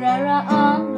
Ra ra